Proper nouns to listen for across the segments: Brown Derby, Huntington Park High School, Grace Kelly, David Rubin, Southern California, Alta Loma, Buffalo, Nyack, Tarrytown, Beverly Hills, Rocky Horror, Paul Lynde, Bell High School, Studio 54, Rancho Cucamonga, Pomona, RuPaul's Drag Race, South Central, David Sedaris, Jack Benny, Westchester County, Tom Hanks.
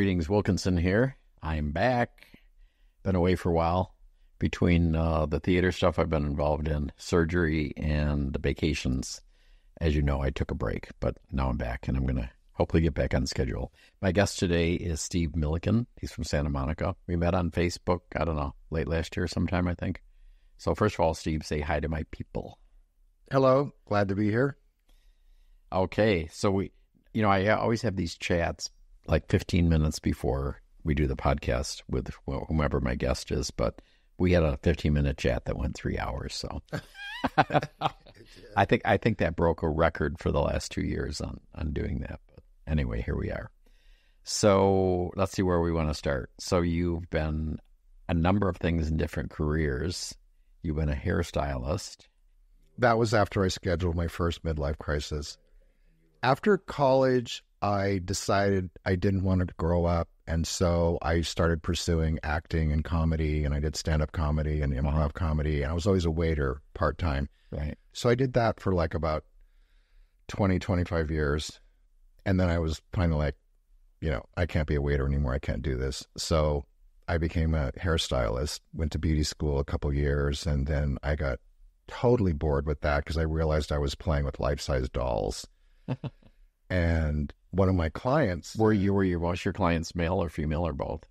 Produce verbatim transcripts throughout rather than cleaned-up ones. Greetings, Wilkinson here. I'm back. Been away for a while between uh, the theater stuff I've been involved in, surgery, and the vacations. As you know, I took a break, but now I'm back, and I'm going to hopefully get back on schedule. My guest today is Steve Milliken. He's from Santa Monica. We met on Facebook, I don't know, late last year sometime, I think. So first of all, Steve, say hi to my people. Hello. Glad to be here. Okay. So we, you know, I always have these chats like fifteen minutes before we do the podcast with whomever my guest is, but we had a fifteen minute chat that went three hours. So I think, I think that broke a record for the last two years on, on doing that. But anyway, here we are. So let's see where we want to start. So you've been a number of things in different careers. You've been a hairstylist. That was after I scheduled my first midlife crisis. After college, I decided I didn't want to grow up, and so I started pursuing acting and comedy, and I did stand-up comedy and improv comedy, and I was always a waiter part-time. Right. So I did that for like about twenty, twenty-five years, and then I was kind of like, you know, I can't be a waiter anymore. I can't do this. So I became a hairstylist, went to beauty school a couple years, and then I got totally bored with that because I realized I was playing with life-size dolls. And one of my clients... Were you, were you, was your clients male or female or both?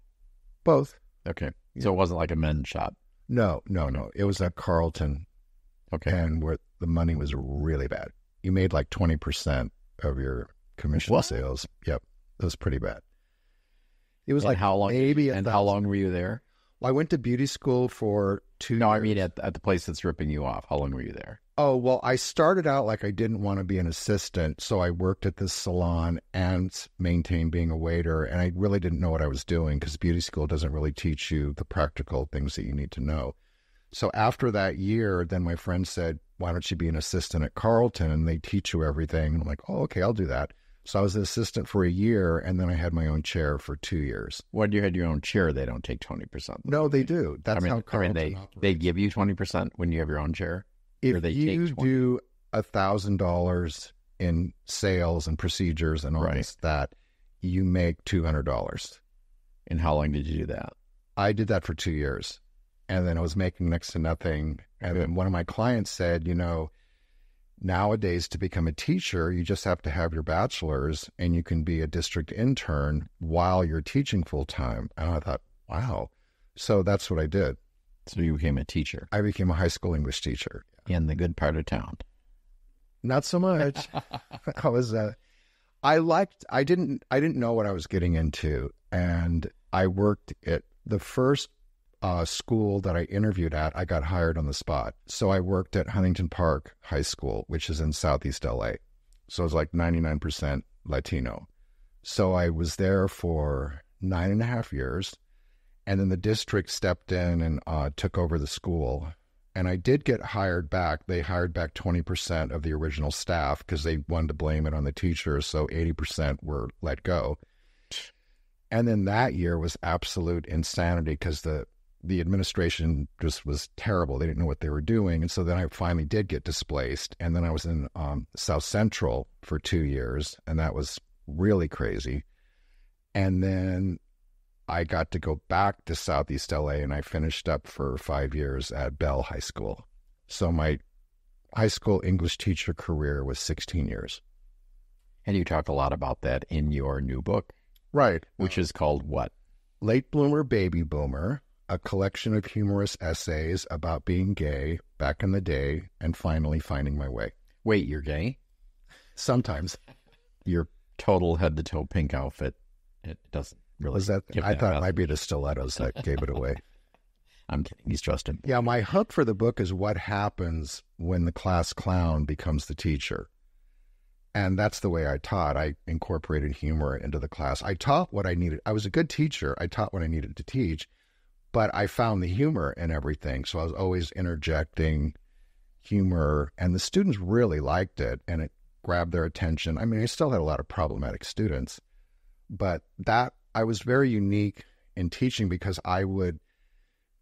Both. Okay. Yeah. So it wasn't like a men's shop? No, no, no. It was at Carlton. Okay. And where the money was really bad. You made like twenty percent of your commission what? sales. Yep. It was pretty bad. It was and like how long, maybe... And how long were you there? Well, I went to beauty school for two No, years. I mean at, at the place that's ripping you off. How long were you there? Oh, well, I started out like I didn't want to be an assistant, so I worked at this salon and maintained being a waiter, and I really didn't know what I was doing because beauty school doesn't really teach you the practical things that you need to know. So after that year, then my friend said, why don't you be an assistant at Carlton, and they teach you everything. And I'm like, oh, okay, I'll do that. So I was an assistant for a year, and then I had my own chair for two years. When you had your own chair, they don't take twenty percent. No, they do. That's I mean, how Carlton I mean, they, operates. They give you twenty percent when you have your own chair? If you do one thousand dollars in sales and procedures and all right. this, that, you make two hundred dollars. And how long did you do that? I did that for two years. And then I was making next to nothing. And Good. then one of my clients said, you know, nowadays to become a teacher, you just have to have your bachelor's and you can be a district intern while you're teaching full time. And I thought, wow. So that's what I did. So you became a teacher. I became a high school English teacher. In the good part of town. Not so much. I was, uh, I liked, I didn't, I didn't know what I was getting into. And I worked at the first uh, school that I interviewed at, I got hired on the spot. So I worked at Huntington Park High School, which is in Southeast L A. So it was like ninety-nine percent Latino. So I was there for nine and a half years. And then the district stepped in and uh, took over the school. And I did get hired back. They hired back twenty percent of the original staff because they wanted to blame it on the teachers. So eighty percent were let go. And then that year was absolute insanity because the, the administration just was terrible. They didn't know what they were doing. And so then I finally did get displaced. And then I was in um, South Central for two years. And that was really crazy. And then I got to go back to Southeast L A and I finished up for five years at Bell High School. So my high school English teacher career was sixteen years. And you talk a lot about that in your new book. Right. Which is called what? Late Bloomer, Baby Boomer, a collection of humorous essays about being gay back in the day and finally finding my way. Wait, you're gay? Sometimes. Your total head-to-toe pink outfit, it doesn't. Really was that? I that thought it might be the stilettos that gave it away. I'm kidding. He's trusted. Yeah, my hook for the book is what happens when the class clown becomes the teacher. And that's the way I taught. I incorporated humor into the class. I taught what I needed. I was a good teacher. I taught what I needed to teach, but I found the humor in everything. So I was always interjecting humor, and the students really liked it, and it grabbed their attention. I mean, I still had a lot of problematic students, but that I was very unique in teaching because I would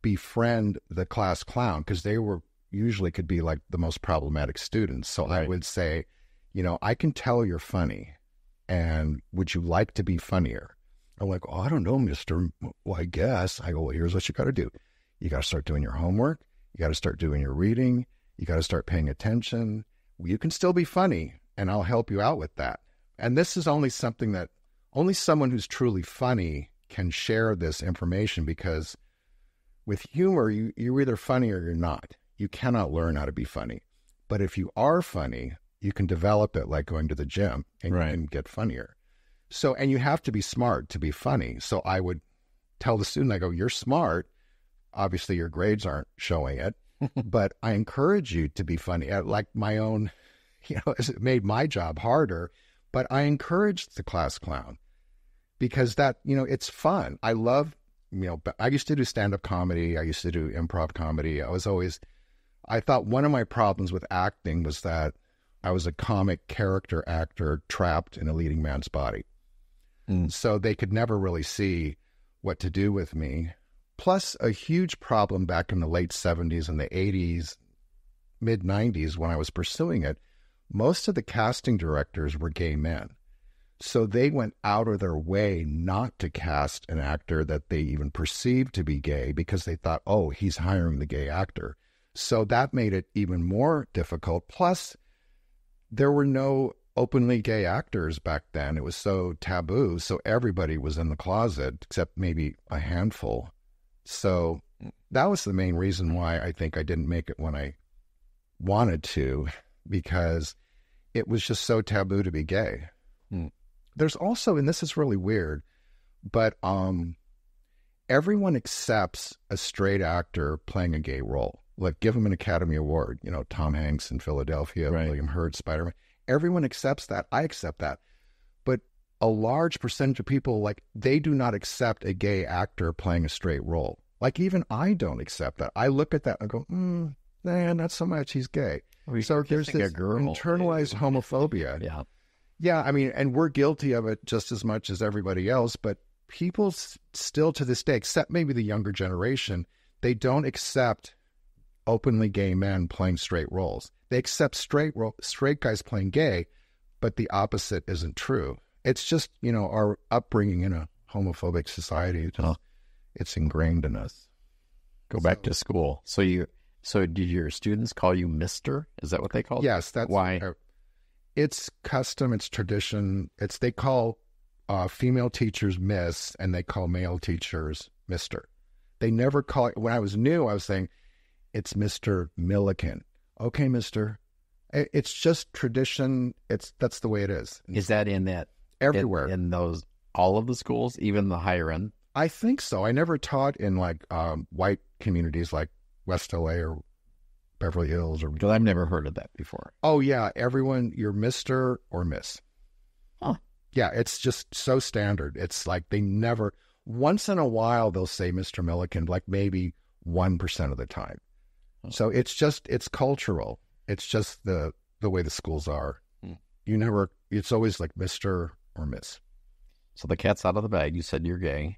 befriend the class clown because they were usually could be like the most problematic students. So right. I would say, you know, I can tell you're funny and would you like to be funnier? I'm like, oh, I don't know, mister. Well, I guess. I go, well, here's what you got to do. You got to start doing your homework. You got to start doing your reading. You got to start paying attention. You can still be funny, and I'll help you out with that. And this is only something that only someone who's truly funny can share this information, because with humor, you, you're either funny or you're not. You cannot learn how to be funny. But if you are funny, you can develop it like going to the gym, and right. you can get funnier. So, and you have to be smart to be funny. So I would tell the student, I go, you're smart. Obviously your grades aren't showing it, but I encourage you to be funny. I, like my own, you know, it made my job harder, but I encouraged the class clown because that, you know, it's fun. I love, you know, I used to do stand-up comedy. I used to do improv comedy. I was always, I thought one of my problems with acting was that I was a comic character actor trapped in a leading man's body. Mm. So they could never really see what to do with me. Plus a huge problem back in the late seventies and the eighties, mid nineties, when I was pursuing it, most of the casting directors were gay men. So they went out of their way not to cast an actor that they even perceived to be gay because they thought, oh, he's hiring the gay actor. So that made it even more difficult. Plus there were no openly gay actors back then. It was so taboo. So everybody was in the closet except maybe a handful. So that was the main reason why I think I didn't make it when I wanted to, because it was just so taboo to be gay. Hmm. There's also, and this is really weird, but um, everyone accepts a straight actor playing a gay role. Like, give him an Academy Award, you know, Tom Hanks in Philadelphia, right. William Hurt, Spider-Man. Everyone accepts that. I accept that. But a large percentage of people, like, they do not accept a gay actor playing a straight role. Like, even I don't accept that. I look at that and I go, mm, nah, not so much. He's gay. We, so there's this internalized homophobia. Yeah. Yeah, I mean, and we're guilty of it just as much as everybody else, but people still to this day, except maybe the younger generation, they don't accept openly gay men playing straight roles. They accept straight ro straight guys playing gay, but the opposite isn't true. It's just, you know, our upbringing in a homophobic society. Huh. It's ingrained in us. Go so, back to school. So you, so did your students call you Mister? Is that what they called? Yes, that's why. Uh, it's custom. It's tradition. It's they call uh, female teachers Miss, and they call male teachers Mister. They never call it. When I was new, I was saying, it's Mister Milliken. Okay, Mister. It's just tradition. It's that's the way it is. Is that in that everywhere in, in those all of the schools, even the higher end? I think so. I never taught in like um, white communities like West L A or Beverly Hills or. Because I've never heard of that before. Oh yeah, everyone, you're Mister or Miss. Huh? Yeah, it's just so standard. It's like they never. Once in a while, they'll say Mister Milliken, like maybe one percent of the time. So it's just, it's cultural. It's just the, the way the schools are. Mm. You never, it's always like Mister or Miss. So the cat's out of the bag. You said you're gay.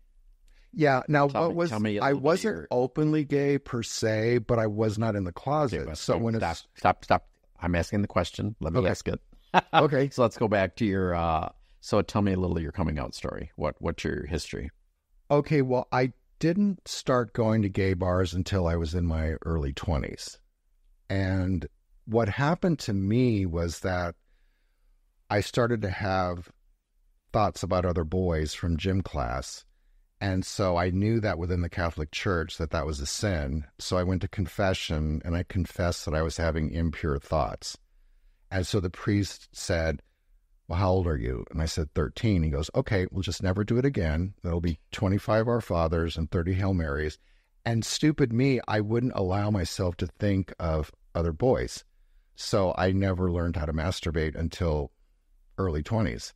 Yeah. Now tell what me, was, me I wasn't or... openly gay per se, but I was not in the closet. Okay, so when stop, it's... Stop, stop. I'm asking the question. Let me okay. ask it. Okay. So let's go back to your, uh, so tell me a little of your coming out story. What, what's your history? Okay. Well, I didn't start going to gay bars until I was in my early twenties. And what happened to me was that I started to have thoughts about other boys from gym class. And so I knew that within the Catholic Church that that was a sin. So I went to confession and I confessed that I was having impure thoughts. And so the priest said, well, how old are you? And I said, thirteen. He goes, okay, we'll just never do it again. There'll be twenty-five Our Fathers and thirty Hail Marys. And stupid me, I wouldn't allow myself to think of other boys. So I never learned how to masturbate until early twenties.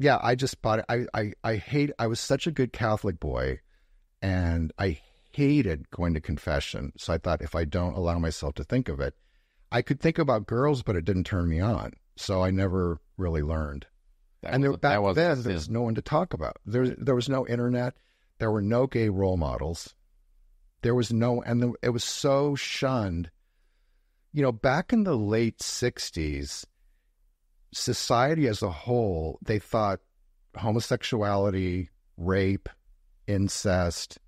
Yeah, I just bought it. I, I, I hate, I was such a good Catholic boy and I hated going to confession. So I thought if I don't allow myself to think of it, I could think about girls, but it didn't turn me on. So I never really learned. That and there, back that then, there was no one to talk about. There, there was no internet. There were no gay role models. There was no, and the, it was so shunned. You know, back in the late sixties, society as a whole, they thought homosexuality rape, incest,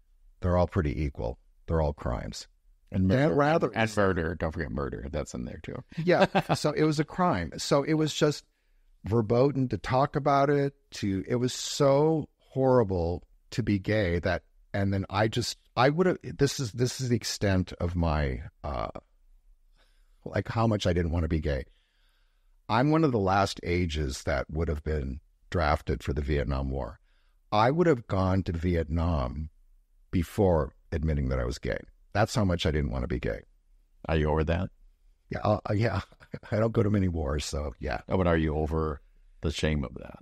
they're all pretty equal. They're all crimes. And murder, rather, and murder. Don't forget murder. That's in there too. Yeah. So it was a crime. So it was just verboten to talk about it. To it was so horrible to be gay that, and then I just I would have. This is this is the extent of my uh, like how much I didn't want to be gay. I'm one of the last ages that would have been drafted for the Vietnam War. I would have gone to Vietnam before admitting that I was gay. That's how much I didn't want to be gay. Are you over that? Yeah, uh, yeah. I don't go to many wars, so yeah. Oh, but are you over the shame of that?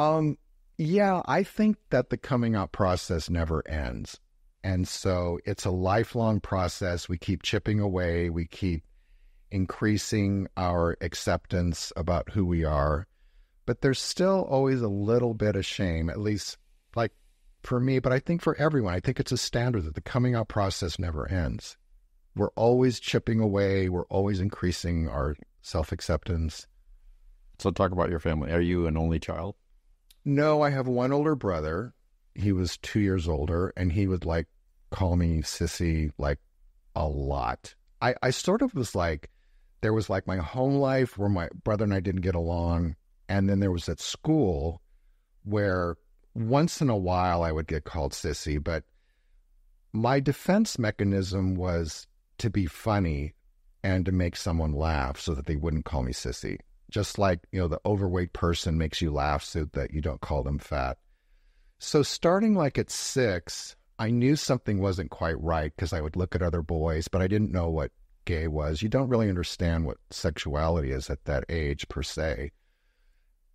Um, yeah, I think that the coming out process never ends. And so it's a lifelong process. We keep chipping away. We keep increasing our acceptance about who we are. But there's still always a little bit of shame, at least like, for me, but I think for everyone. I think it's a standard that the coming out process never ends. We're always chipping away. We're always increasing our self-acceptance. So talk about your family. Are you an only child? No, I have one older brother. He was two years older, and he would like call me sissy like a lot. I, I sort of was like, there was like my home life where my brother and I didn't get along. And then there was at school where once in a while, I would get called sissy, but my defense mechanism was to be funny and to make someone laugh so that they wouldn't call me sissy. Just like, you know, the overweight person makes you laugh so that you don't call them fat. So starting like at six, I knew something wasn't quite right because I would look at other boys, but I didn't know what gay was. You don't really understand what sexuality is at that age per se.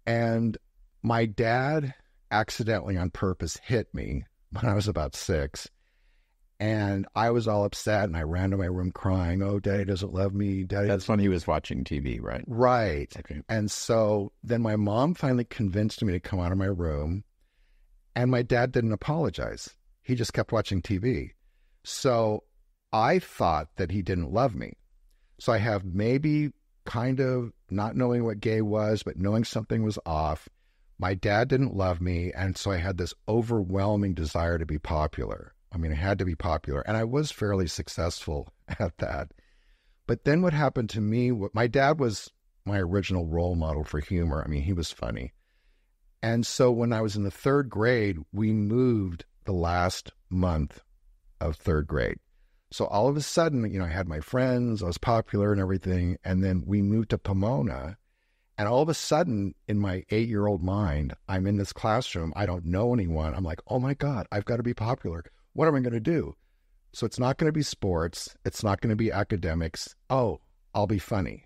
And my dad accidentally on purpose hit me when I was about six, and I was all upset and I ran to my room crying, "Oh, daddy doesn't love me. Daddy." That's when he was watching T V, right? Right. Okay. And so then my mom finally convinced me to come out of my room, and my dad didn't apologize. He just kept watching T V. So I thought that he didn't love me. So I have maybe kind of not knowing what gay was, but knowing something was off. My dad didn't love me, and so I had this overwhelming desire to be popular. I mean, I had to be popular, and I was fairly successful at that. But then what happened to me, my dad was my original role model for humor. I mean, he was funny. And so when I was in the third grade, we moved the last month of third grade. So all of a sudden, you know, I had my friends, I was popular and everything, and then we moved to Pomona. And all of a sudden, in my eight-year-old mind, I'm in this classroom. I don't know anyone. I'm like, oh, my God, I've got to be popular. What am I going to do? So it's not going to be sports. It's not going to be academics. Oh, I'll be funny.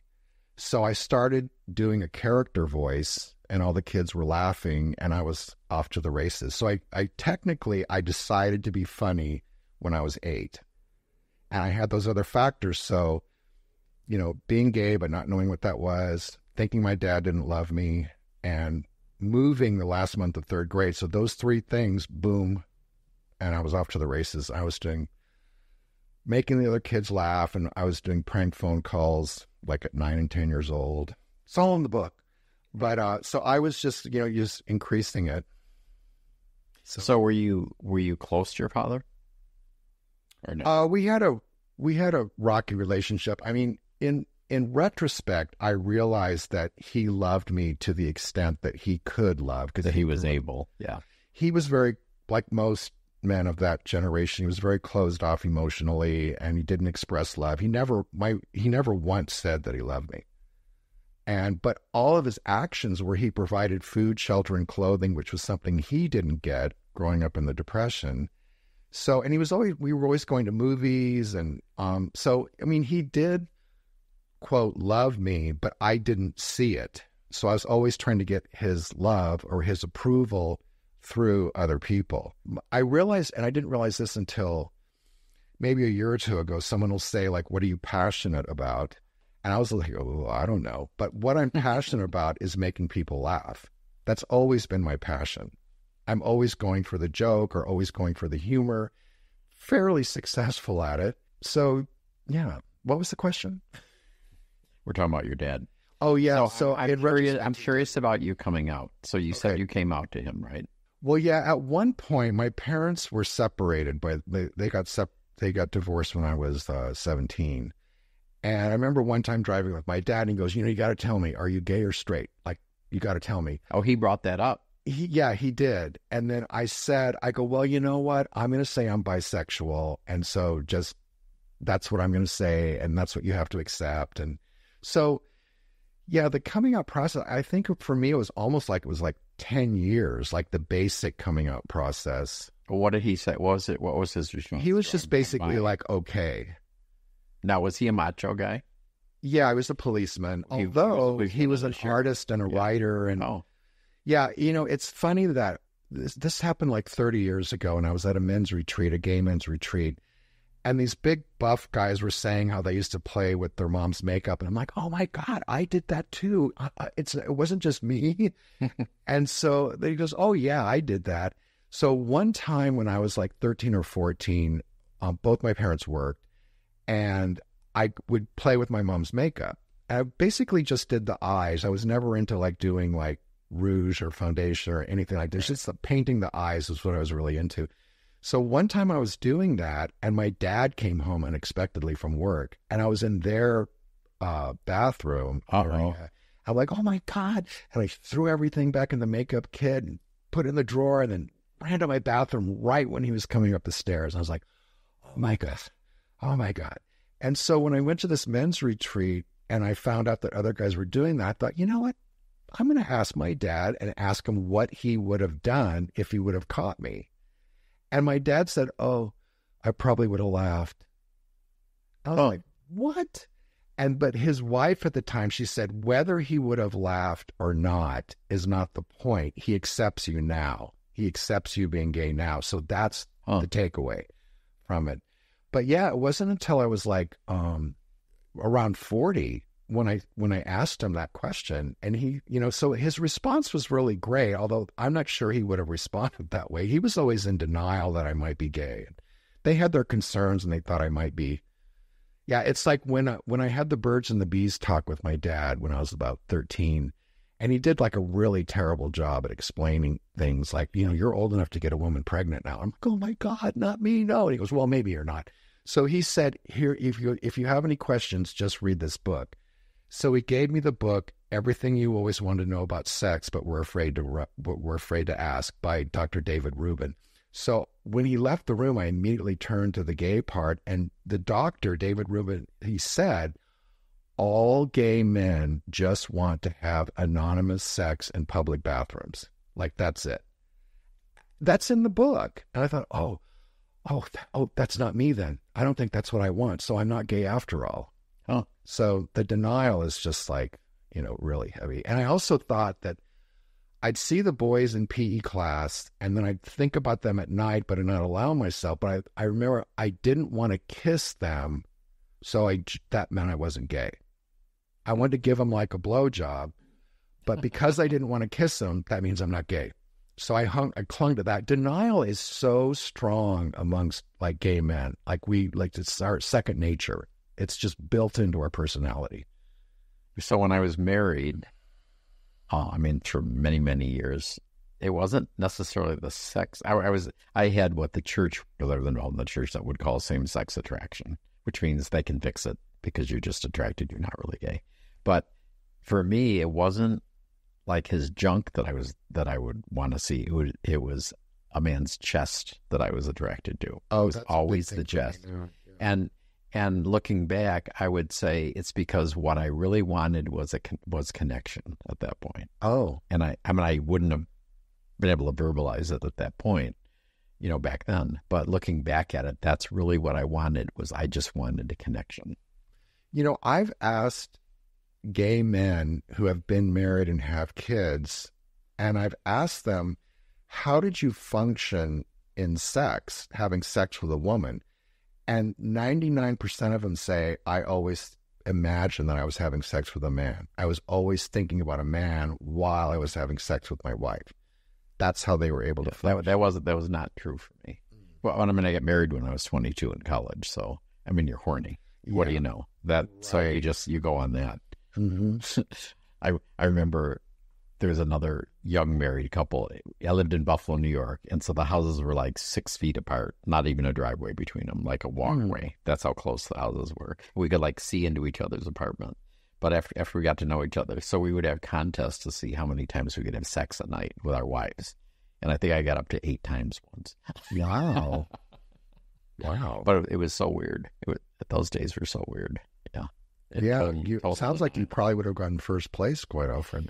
So I started doing a character voice, and all the kids were laughing, and I was off to the races. So I, I technically, I decided to be funny when I was eight. And I had those other factors. So, you know, being gay but not knowing what that was, thinking my dad didn't love me, and moving the last month of third grade. So those three things, boom, and I was off to the races. I was doing, making the other kids laugh, and I was doing prank phone calls like at nine and ten years old. It's all in the book. But uh, so I was just, you know, just increasing it. So, so were you were you close to your father? Or no? Uh, we had a we had a rocky relationship. I mean, in. In retrospect, I realized that he loved me to the extent that he could love. Because that he, he was able. Yeah. He was very, like most men of that generation, he was very closed off emotionally, and he didn't express love. He never, my, he never once said that he loved me. And, but all of his actions where he provided food, shelter, and clothing, which was something he didn't get growing up in the Depression. So, and he was always, we were always going to movies. And um, so, I mean, he did, quote, love me, but I didn't see it. So I was always trying to get his love or his approval through other people. I realized, and I didn't realize this until maybe a year or two ago, someone will say, like, what are you passionate about? And I was like, oh, I don't know. But what I'm passionate about is making people laugh. That's always been my passion. I'm always going for the joke or always going for the humor, fairly successful at it. So, yeah. What was the question? We're talking about your dad. Oh, yeah. So, so I'm, curious, I'm curious about you coming out. So you okay. said you came out to him, right? Well, yeah, at one point, my parents were separated, but they, they got sep they got divorced when I was uh, seventeen. And I remember one time driving with my dad, and he goes, you know, you got to tell me, are you gay or straight? Like, you got to tell me. Oh, he brought that up. He, yeah, he did. And then I said, I go, well, you know what? I'm going to say I'm bisexual. And so just, that's what I'm going to say. And that's what you have to accept. And so, yeah, the coming out process, I think for me, it was almost like it was like ten years, like the basic coming out process. What did he say? What was it? What was his response? He was just basically like, okay. Now, was he a macho guy? Yeah, I was a policeman, he, although he was, he was an sure. artist and a yeah. writer. And oh. Yeah, you know, it's funny that this, this happened like thirty years ago, and I was at a men's retreat, a gay men's retreat, and these big buff guys were saying how they used to play with their mom's makeup. And I'm like, oh, my God, I did that, too. It's, it wasn't just me. And so he goes, oh, yeah, I did that. So one time when I was like thirteen or fourteen, um, both my parents worked. And I would play with my mom's makeup. I basically just did the eyes. I was never into like doing like rouge or foundation or anything like this. Just the painting the eyes is what I was really into. So one time I was doing that, and my dad came home unexpectedly from work, and I was in their uh, bathroom. Uh-oh. I'm like, oh my God. And I threw everything back in the makeup kit and put it in the drawer, and then ran to my bathroom right when he was coming up the stairs. And I was like, oh my God. Oh, my God. And so when I went to this men's retreat and I found out that other guys were doing that, I thought, you know what? I'm going to ask my dad and ask him what he would have done if he would have caught me. And my dad said, oh, I probably would have laughed. I was oh. like, what? And but his wife at the time, she said, whether he would have laughed or not is not the point. He accepts you now. He accepts you being gay now. So that's huh. the takeaway from it. But yeah, it wasn't until I was like um, around forty when I when I asked him that question, and he, you know, so his response was really great. Although I'm not sure he would have responded that way. He was always in denial that I might be gay. They had their concerns, and they thought I might be. Yeah, it's like when I, when I had the birds and the bees talk with my dad when I was about thirteen, and he did like a really terrible job at explaining things like, you know, you're old enough to get a woman pregnant now. I'm like, oh my God, not me, no. And he goes, well, maybe you're not. So he said, here, if you, if you have any questions, just read this book. So he gave me the book, Everything You Always Wanted to Know About Sex, but We're Afraid to, We're Afraid to Ask by Doctor David Rubin. So when he left the room, I immediately turned to the gay part, and the doctor, David Rubin, he said, all gay men just want to have anonymous sex in public bathrooms. Like, that's it. That's in the book. And I thought, oh, oh, oh, that's not me then. I don't think that's what I want. So I'm not gay after all. Huh. So the denial is just like, you know, really heavy. And I also thought that I'd see the boys in P E class, and then I'd think about them at night, but I'd not allow myself. But I, I remember I didn't want to kiss them. So I, that meant I wasn't gay. I wanted to give him like a blowjob, but because I didn't want to kiss him, that means I'm not gay. So I hung, I clung to that. Denial is so strong amongst like gay men. Like we, like it's our second nature. It's just built into our personality. So when I was married, oh, I mean, for many, many years, it wasn't necessarily the sex. I, I was, I had what the church, rather than the church, that would call same-sex attraction, which means they can fix it because you're just attracted. You're not really gay. But for me, it wasn't like his junk that I was, that I would want to see. It was, it was a man's chest that I was attracted to. Oh, it was always the chest. Yeah, yeah. And, and looking back, I would say it's because what I really wanted was a, was connection at that point. Oh. And I, I mean, I wouldn't have been able to verbalize it at that point, you know, back then. But looking back at it, that's really what I wanted, was I just wanted a connection. You know, I've asked gay men who have been married and have kids, and I've asked them, how did you function in sex, having sex with a woman? And ninety-nine percent of them say, I always imagined that I was having sex with a man. I was always thinking about a man while I was having sex with my wife. That's how they were able to. Yeah, that, that wasn't, that was not true for me. Well, I mean, I got married when I was twenty-two in college. So, I mean, you're horny. What yeah. do you know? That, right. So you just, you go on that. Mm-hmm. I, I remember there's another young married couple. I lived in Buffalo, New York, and so the houses were like six feet apart, not even a driveway between them, like a walkway. That's how close the houses were. We could like see into each other's apartment. But after, after we got to know each other, so we would have contests to see how many times we could have sex a night with our wives. And I think I got up to eight times once. Wow. Wow. But it, it was so weird. It was, those days were so weird. Yeah. It yeah. Totally, you, totally sounds like you probably would have gotten first place quite often.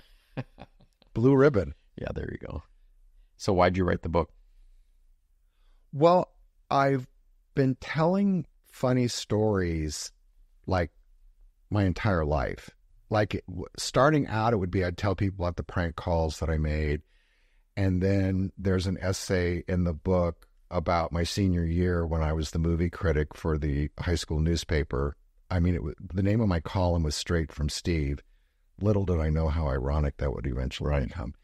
Blue ribbon. Yeah, there you go. So why'd you write the book? Well, I've been telling funny stories like my entire life. Like starting out, it would be I'd tell people about the prank calls that I made. And then there's an essay in the book about my senior year when I was the movie critic for the high school newspaper. I mean, it was, the name of my column was Straight from Steve. Little did I know how ironic that would eventually right. become.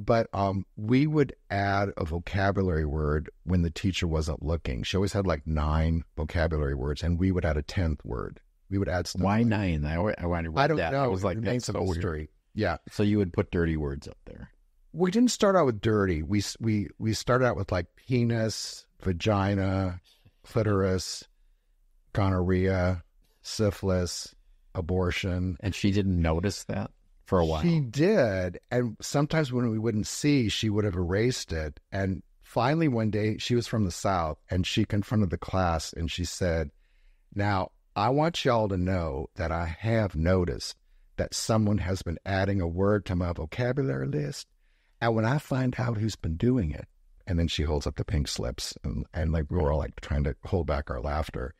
But um, we would add a vocabulary word when the teacher wasn't looking. She always had like nine vocabulary words, and we would add a tenth word. We would add stuff. Why like, nine? I, I, wondered I don't that. know. It was like it that's so weird. Yeah. So you would put dirty words up there. We didn't start out with dirty. We we we started out with like penis, vagina, clitoris, gonorrhea, syphilis, abortion. And she didn't notice that for a while. She did. And sometimes when we wouldn't see, she would have erased it. And finally one day, she was from the South, and she confronted the class, and she said, "Now, I want y'all to know that I have noticed that someone has been adding a word to my vocabulary list. And when I find out who's been doing it," and then she holds up the pink slips, and, and like we were all like trying to hold back our laughter.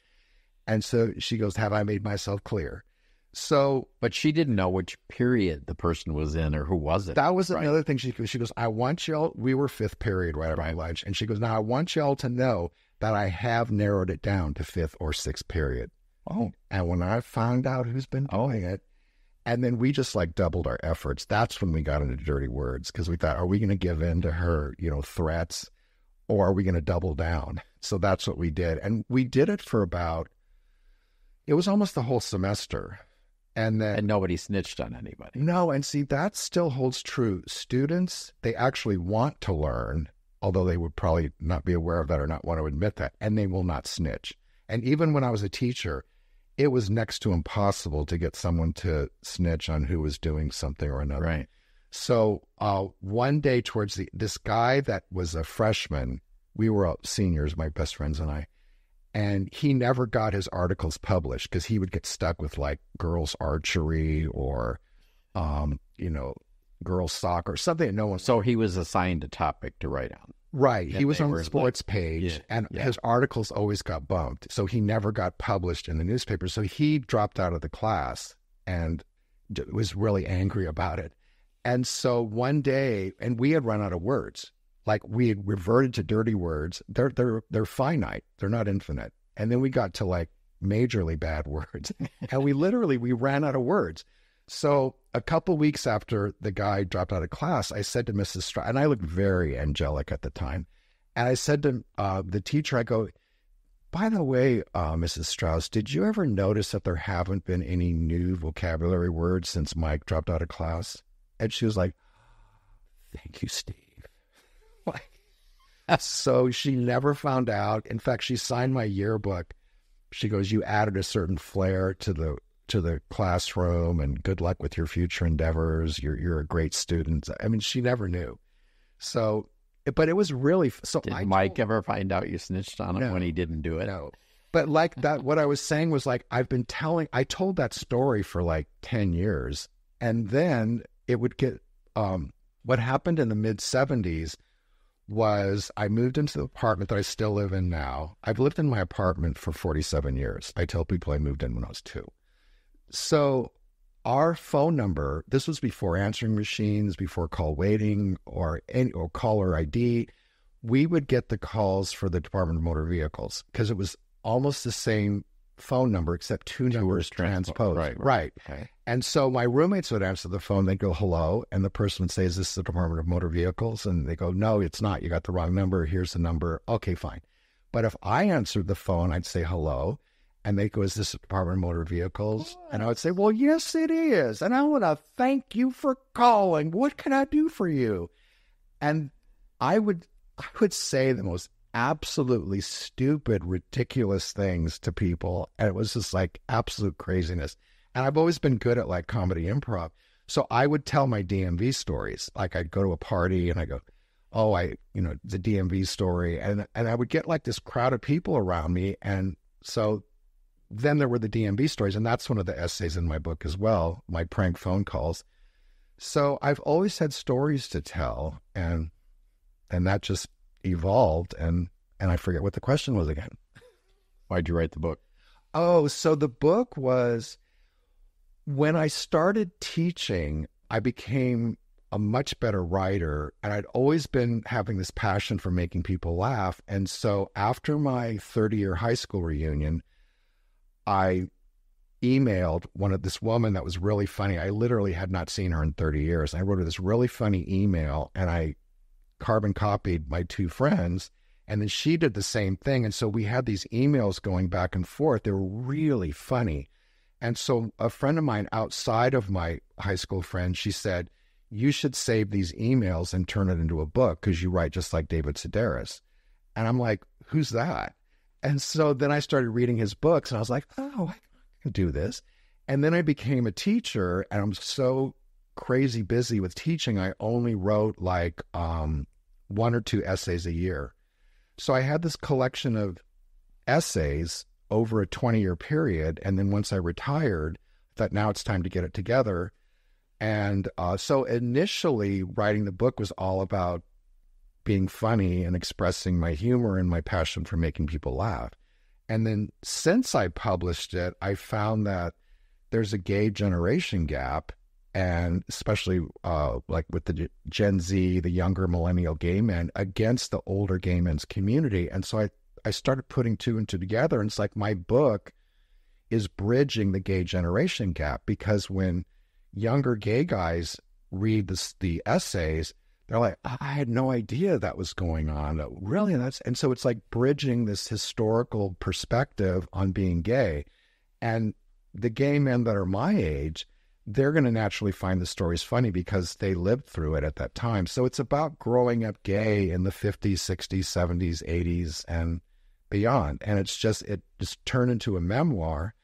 And so she goes, "Have I made myself clear?" So, but she didn't know which period the person was in or who was it. That was right? another thing. She she goes, "I want y'all." We were fifth period right around lunch, and she goes, "Now I want y'all to know that I have narrowed it down to fifth or sixth period." Oh, and when I found out who's been doing oh. it. And then we just like doubled our efforts. That's when we got into dirty words, because we thought, are we going to give in to her, you know, threats, or are we going to double down? So that's what we did. And we did it for about, it was almost the whole semester. And then. And nobody snitched on anybody. No. And see, that still holds true. Students, they actually want to learn, although they would probably not be aware of that or not want to admit that. And they will not snitch. And even when I was a teacher, it was next to impossible to get someone to snitch on who was doing something or another. Right. So uh, one day towards the, this guy that was a freshman, we were all seniors, my best friends and I, and he never got his articles published because he would get stuck with like girls archery or, um, you know, girls soccer, something that no one. So he was assigned a topic to write on. Right. He was on the sports page, and his articles always got bumped. So he never got published in the newspaper. So he dropped out of the class and was really angry about it. And so one day, and we had run out of words. Like we had reverted to dirty words. They're, they're, they're finite. They're not infinite. And then we got to like majorly bad words. And we literally, we ran out of words. So a couple weeks after the guy dropped out of class, I said to Missus Stra- and I looked very angelic at the time, and I said to uh, the teacher, I go, "By the way, uh, Missus Strauss, did you ever notice that there haven't been any new vocabulary words since Mike dropped out of class?" And she was like, "Thank you, Steve." Like, so she never found out. In fact, she signed my yearbook. She goes, "You added a certain flair to the to the classroom, and good luck with your future endeavors. You're, you're a great student." I mean, she never knew. So, but it was really, so did I Mike told, ever find out you snitched on him no, when he didn't do it? No. But like that, what I was saying was like, I've been telling, I told that story for like ten years, and then it would get, um, what happened in the mid seventies was I moved into the apartment that I still live in now. I've lived in my apartment for forty-seven years. I tell people I moved in when I was two. So our phone number, this was before answering machines, before call waiting or any, or caller I D, we would get the calls for the Department of Motor Vehicles because it was almost the same phone number except two numbers transposed. Right. right. right. Okay. And so my roommates would answer the phone. They'd go, "Hello." And the person would say, "Is this the Department of Motor Vehicles?" And they go, "No, it's not. You got the wrong number. Here's the number." Okay, fine. But if I answered the phone, I'd say, "Hello." And they go, is this the Department of Motor Vehicles? And I would say, well, yes, it is. And I want to thank you for calling. What can I do for you? And I would, I would say the most absolutely stupid, ridiculous things to people. And it was just like absolute craziness. And I've always been good at like comedy improv. So I would tell my D M V stories. Like I'd go to a party and I go, oh, I, you know, the D M V story. And, and I would get like this crowd of people around me. And so then there were the D M V stories. And that's one of the essays in my book as well, my prank phone calls. So I've always had stories to tell, and, and that just evolved. And, and I forget what the question was again. Why'd you write the book? Oh, so the book was, when I started teaching, I became a much better writer, and I'd always been having this passion for making people laugh. And so after my third year high school reunion, I emailed one of this woman that was really funny. I literally had not seen her in thirty years. I wrote her this really funny email, and I carbon copied my two friends, and then she did the same thing. And so we had these emails going back and forth. They were really funny. And so a friend of mine outside of my high school friend, she said, you should save these emails and turn it into a book because you write just like David Sedaris. And I'm like, who's that? And so then I started reading his books, and I was like, oh, I can do this. And then I became a teacher, and I'm so crazy busy with teaching. I only wrote like um, one or two essays a year. So I had this collection of essays over a twenty year period. And then once I retired, I thought, now it's time to get it together. And uh, so initially writing the book was all about being funny and expressing my humor and my passion for making people laugh. And then since I published it, I found that there's a gay generation gap, and especially uh, like with the Gen Z, the younger millennial gay men against the older gay men's community. And so I I started putting two and two together, and it's like my book is bridging the gay generation gap, because when younger gay guys read this, the essays, they're like, I had no idea that was going on. Really? That's, and so it's like bridging this historical perspective on being gay. And the gay men that are my age, they're going to naturally find the stories funny because they lived through it at that time. So it's about growing up gay in the fifties, sixties, seventies, eighties, and beyond. And it's just, it just turned into a memoir,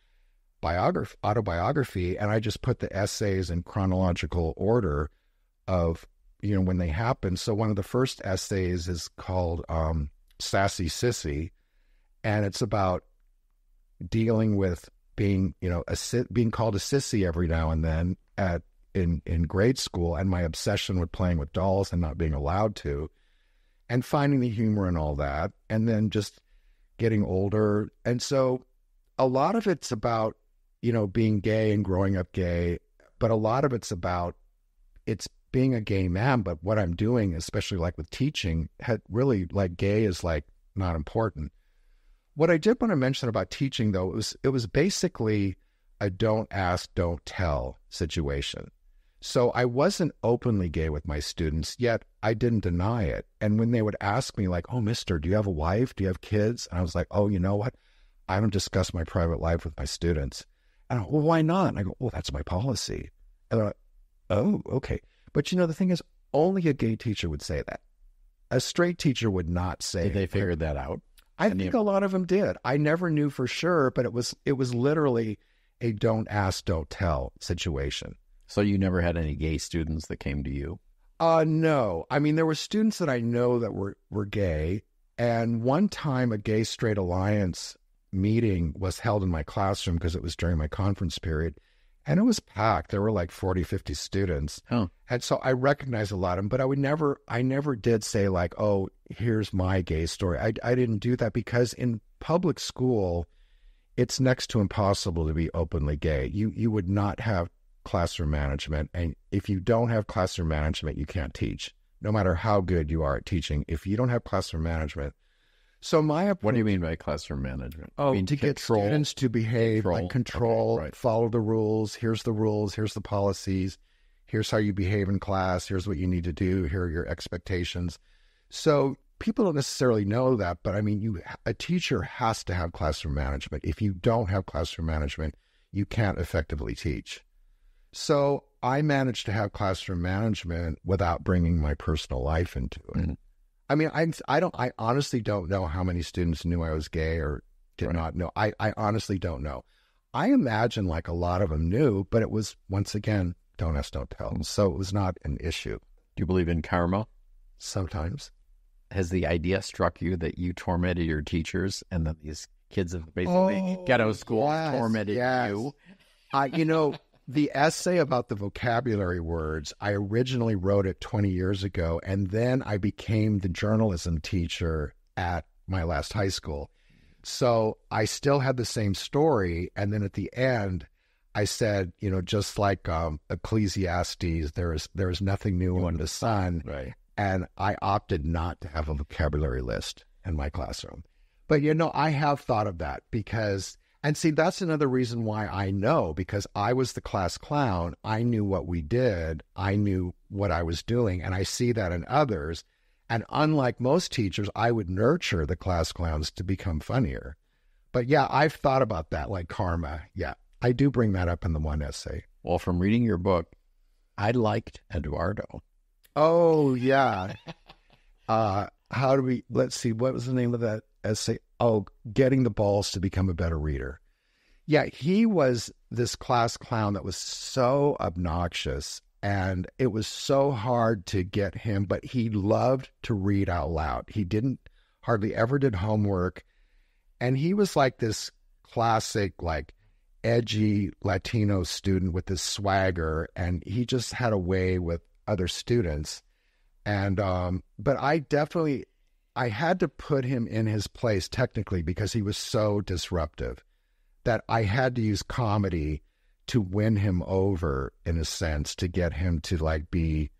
biography, autobiography. And I just put the essays in chronological order of, you know, when they happen. So one of the first essays is called um, Sassy Sissy. And it's about dealing with being, you know, a, being called a sissy every now and then at in, in grade school, and my obsession with playing with dolls and not being allowed to, and finding the humor in all that, and then just getting older. And so a lot of it's about, you know, being gay and growing up gay, but a lot of it's about it's being a gay man. But what I'm doing, especially like with teaching, had really like gay is like not important. What I did want to mention about teaching, though, it was it was basically a don't ask, don't tell situation. So I wasn't openly gay with my students, yet I didn't deny it. And when they would ask me like, oh, mister, do you have a wife? Do you have kids? And I was like, oh, you know what? I don't discuss my private life with my students. And I go, well, why not? And I go, well, that's my policy. And they're like, oh, okay. But, you know, the thing is, only a gay teacher would say that. A straight teacher would not say Did they it. figured that out? I think a lot of them did. I never knew for sure, but it was it was literally a don't ask, don't tell situation. So you never had any gay students that came to you? Uh, no. I mean, there were students that I know that were, were gay. And one time a Gay Straight Alliance meeting was held in my classroom because it was during my conference period. And it was packed. There were like forty, fifty students. Huh. And so I recognized a lot of them, but I would never, I never did say like, oh, here's my gay story. I, I didn't do that because in public school, it's next to impossible to be openly gay. You, you would not have classroom management. And if you don't have classroom management, you can't teach, no matter how good you are at teaching. If you don't have classroom management, So my approach, what do you mean by classroom management? Oh, I mean, to control, get students to behave, control, like control, okay, right. Follow the rules. Here's the rules. Here's the policies. Here's how you behave in class. Here's what you need to do. Here are your expectations. So people don't necessarily know that, but I mean, you, a teacher has to have classroom management. If you don't have classroom management, you can't effectively teach. So I managed to have classroom management without bringing my personal life into it. Mm-hmm. I mean, I, I don't, I honestly don't know how many students knew I was gay or did right. not know. I, I honestly don't know. I imagine like a lot of them knew, but it was, once again, don't ask, don't tell. Mm-hmm. So it was not an issue. Do you believe in karma? Sometimes. Has the idea struck you that you tormented your teachers and that these kids of basically oh, ghetto school yes, tormented yes. you? I, you know, the essay about the vocabulary words, I originally wrote it twenty years ago, and then I became the journalism teacher at my last high school. So I still had the same story. And then at the end, I said, you know, just like um, Ecclesiastes, there is, there is nothing new under the sun. Right. And I opted not to have a vocabulary list in my classroom. But, you know, I have thought of that because... And see, that's another reason why I know, because I was the class clown. I knew what we did. I knew what I was doing. And I see that in others. And unlike most teachers, I would nurture the class clowns to become funnier. But yeah, I've thought about that, like karma. Yeah, I do bring that up in the one essay. Well, from reading your book, I liked Eduardo. Oh, yeah. uh, how do we, let's see, what was the name of that essay? Oh, getting the balls to become a better reader. Yeah, he was this class clown that was so obnoxious, and it was so hard to get him, but he loved to read out loud. He didn't, hardly ever did homework, and he was like this classic, like, edgy Latino student with this swagger, and he just had a way with other students, and, um, but I definitely... I had to put him in his place technically because he was so disruptive that I had to use comedy to win him over, in a sense, to get him to like be,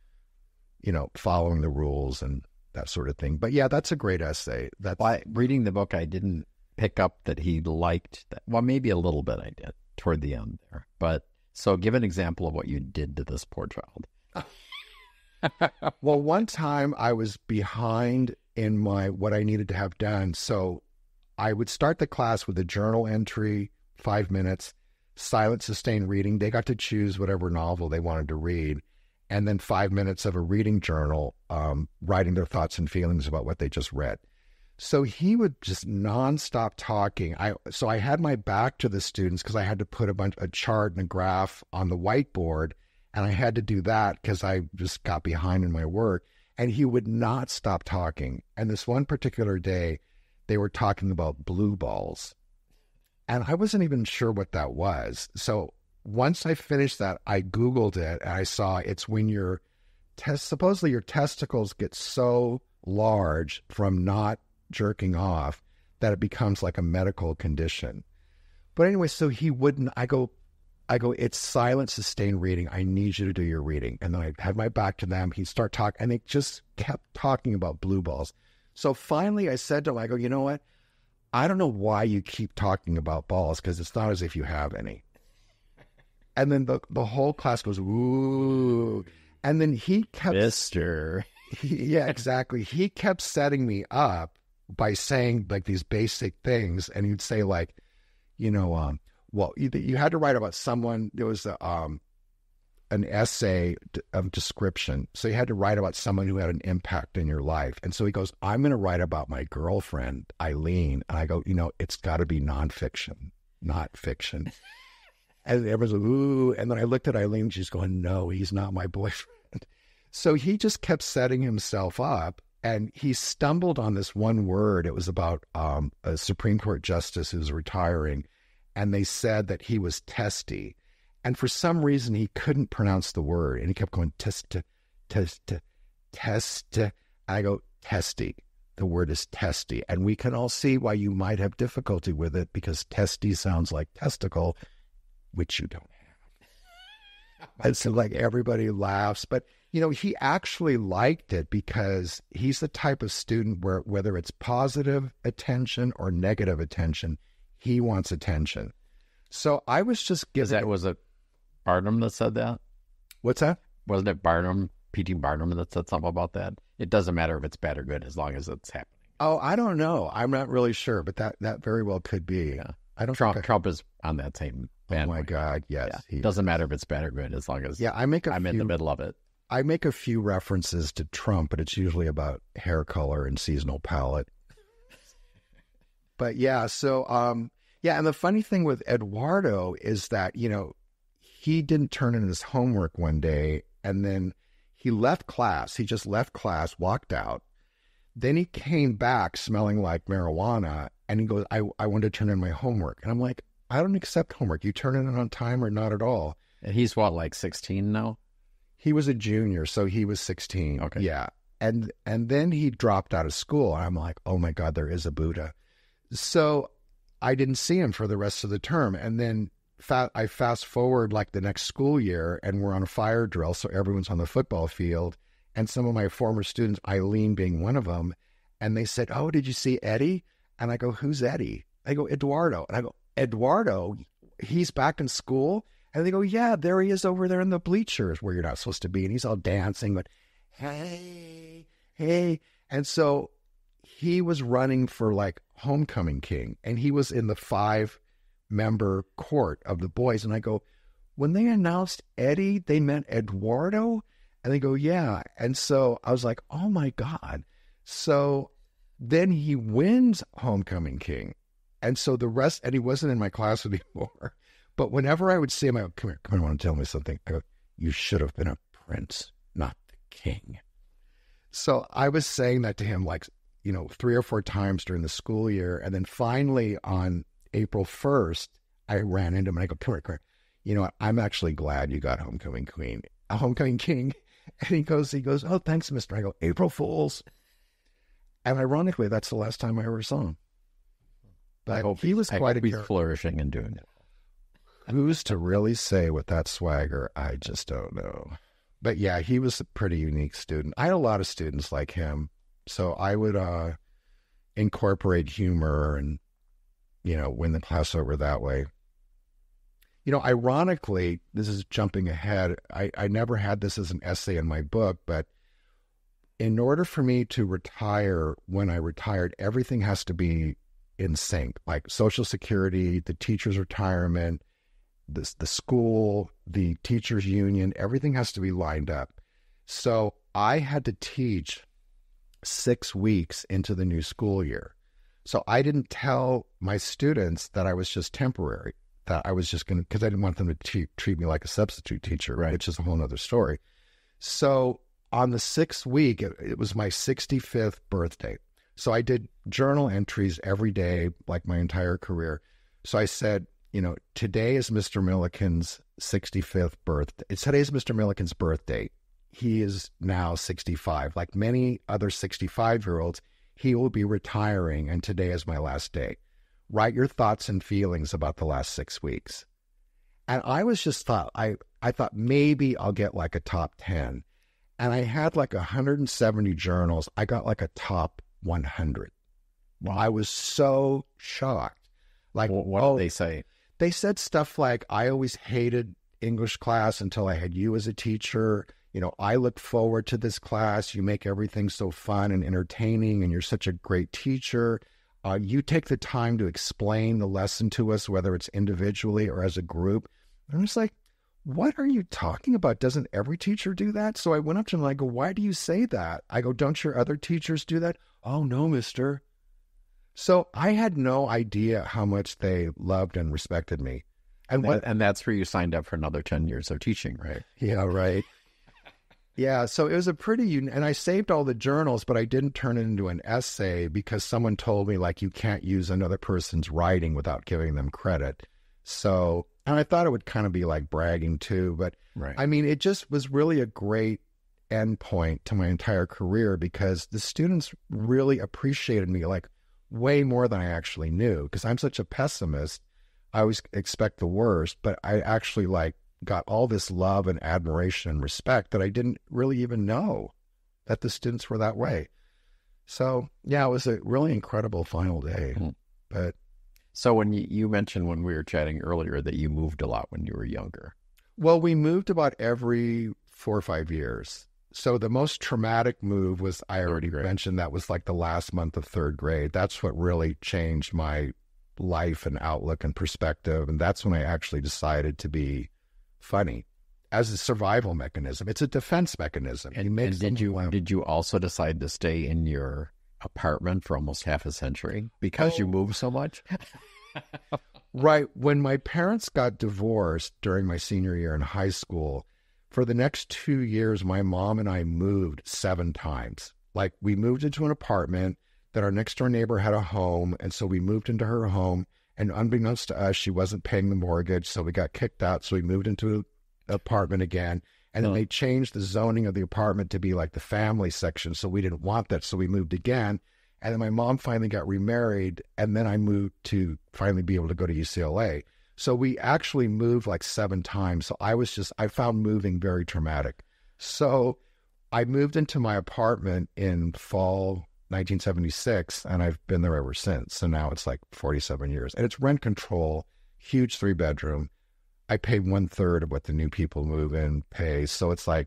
you know, following the rules and that sort of thing. But yeah, that's a great essay. That's... Well, I, reading the book, I didn't pick up that he liked that. Well, maybe a little bit I did toward the end there. But so give an example of what you did to this poor child. Well, one time I was behind in my, what I needed to have done. So I would start the class with a journal entry, five minutes, silent, sustained reading. They got to choose whatever novel they wanted to read. And then five minutes of a reading journal, um, writing their thoughts and feelings about what they just read. So he would just nonstop talking. I, so I had my back to the students because I had to put a bunch, a chart and a graph on the whiteboard. And I had to do that because I just got behind in my work. And he would not stop talking. And this one particular day, they were talking about blue balls. And I wasn't even sure what that was. So once I finished that, I Googled it, and I saw it's when your, test supposedly your testicles get so large from not jerking off that it becomes like a medical condition. But anyway, so he wouldn't, I go, I go, it's silent, sustained reading. I need you to do your reading. And then I had my back to them. He'd start talking, and they just kept talking about blue balls. So finally I said to him, I go, you know what? I don't know why you keep talking about balls, because it's not as if you have any. And then the, the whole class goes, ooh. And then he kept... Mister. He, yeah, exactly. He kept setting me up by saying, like, these basic things. And he'd say, like, you know... um. Well, you, you had to write about someone. There was a, um, an essay of description. So you had to write about someone who had an impact in your life. And so he goes, I'm going to write about my girlfriend, Eileen. And I go, you know, it's got to be nonfiction, not fiction. And everyone's like, ooh. And then I looked at Eileen. She's going, no, he's not my boyfriend. So he just kept setting himself up. And he stumbled on this one word. It was about um, a Supreme Court justice who's retiring. And they said that he was testy. And for some reason, he couldn't pronounce the word. And he kept going, test, test, test. I go, testy. The word is testy. And we can all see why you might have difficulty with it, because testy sounds like testicle, which you don't have. And so, like, everybody laughs. But, you know, he actually liked it because he's the type of student where, whether it's positive attention or negative attention, he wants attention. So I was just giving... That, was it Barnum that said that? What's that? Wasn't it Barnum P T Barnum that said something about that. It doesn't matter if it's bad or good as long as it's happening. Oh, I don't know. I'm not really sure, but that, that very well could be. Yeah. I don't Trump, think I... Trump is on that same bandwagon. Oh my God, yes. Yeah. He doesn't is. matter if it's bad or good as long as yeah, I make a I'm few, in the middle of it. I make a few references to Trump, but it's usually about hair color and seasonal palette. But yeah, so, um, yeah, and the funny thing with Eduardo is that, you know, he didn't turn in his homework one day, and then he left class. He just left class, walked out. Then he came back smelling like marijuana, and he goes, I, I want to turn in my homework. And I'm like, I don't accept homework. You turn in it on time or not at all. And he's what, like sixteen now? He was a junior, so he was sixteen. Okay. Yeah. And, and then he dropped out of school. And I'm like, oh my God, there is a Buddha. So I didn't see him for the rest of the term. And then fa I fast forward like the next school year, and we're on a fire drill. So everyone's on the football field. And some of my former students, Eileen being one of them, and they said, oh, did you see Eddie? And I go, who's Eddie? I go, Eduardo. And I go, Eduardo, he's back in school? And they go, yeah, there he is over there in the bleachers where you're not supposed to be. And he's all dancing, but hey, hey. And so he was running for like homecoming king, and he was in the five-member court of the boys. And I go, when they announced Eddie, they meant Eduardo? And they go, yeah. And so I was like, oh my God. So then he wins homecoming king. And so the rest, and he wasn't in my class anymore. But whenever I would see him, I go, come here, come here, I want to tell me something. I go, you should have been a prince, not the king. So I was saying that to him like, you know, three or four times during the school year. And then finally on April first, I ran into him and I go, come here, come here. You know what? I'm actually glad you got homecoming queen, a homecoming king. And he goes, he goes, oh, thanks, mister. I go, April Fools. And ironically, that's the last time I ever saw him. But I hope he was quite a character. He's flourishing and doing it. Who's to really say with that swagger? I just don't know. But yeah, he was a pretty unique student. I had a lot of students like him. So I would uh, incorporate humor and, you know, win the class over that way. You know, ironically, this is jumping ahead. I, I never had this as an essay in my book, but in order for me to retire, when I retired, everything has to be in sync, like Social Security, the teacher's retirement, this, the school, the teacher's union, everything has to be lined up. So I had to teach six weeks into the new school year. So I didn't tell my students that I was just temporary, that I was just going to, because I didn't want them to treat, treat me like a substitute teacher, right? Which is a whole other story. So on the sixth week, it, it was my sixty-fifth birthday. So I did journal entries every day, like my entire career. So I said, you know, today is Mister Milliken's sixty-fifth birthday. It's today's Mister Milliken's birthday. He is now sixty-five. Like many other sixty-five-year-olds, he will be retiring, and today is my last day. Write your thoughts and feelings about the last six weeks. And I was just thought, I, I thought maybe I'll get like a top ten. And I had like one hundred seventy journals. I got like a top one hundred. Wow. I was so shocked. Like, well, what oh, did they say? They said stuff like, I always hated English class until I had you as a teacher. You know, I look forward to this class. You make everything so fun and entertaining, and you're such a great teacher. Uh, you take the time to explain the lesson to us, whether it's individually or as a group. And I was like, what are you talking about? Doesn't every teacher do that? So I went up to him and I go, why do you say that? I go, don't your other teachers do that? Oh, no, mister. So I had no idea how much they loved and respected me. And, and, what, and that's where you signed up for another ten years of teaching, right? Yeah, right. Yeah, so it was a pretty, and I saved all the journals, but I didn't turn it into an essay because someone told me, like, you can't use another person's writing without giving them credit. So, and I thought it would kind of be like bragging too, but right. I mean, it just was really a great end point to my entire career because the students really appreciated me, like, way more than I actually knew because I'm such a pessimist. I always expect the worst, but I actually, like, got all this love and admiration and respect that I didn't really even know that the students were that way. So yeah, it was a really incredible final day. Mm-hmm. But so when you, you mentioned when we were chatting earlier that you moved a lot when you were younger. Well, we moved about every four or five years. So the most traumatic move was, I already mentioned, that was like the last month of third grade. That's what really changed my life and outlook and perspective. And that's when I actually decided to be funny as a survival mechanism. It's a defense mechanism. And, and did you laugh. Did you also decide to stay in your apartment for almost half a century because oh. you moved so much? Right. When my parents got divorced during my senior year in high school, for the next two years, my mom and I moved seven times. Like, we moved into an apartment that our next door neighbor had a home. And so we moved into her home, and unbeknownst to us, she wasn't paying the mortgage. So we got kicked out. So we moved into an apartment again. And then oh. they changed the zoning of the apartment to be like the family section. So we didn't want that. So we moved again. And then my mom finally got remarried. And then I moved to finally be able to go to U C L A. So we actually moved like seven times. So I was just, I found moving very traumatic. So I moved into my apartment in fall nineteen seventy-six, and I've been there ever since. So now it's like forty-seven years. And it's rent control, huge three bedroom. I pay one third of what the new people move in pay. So it's like,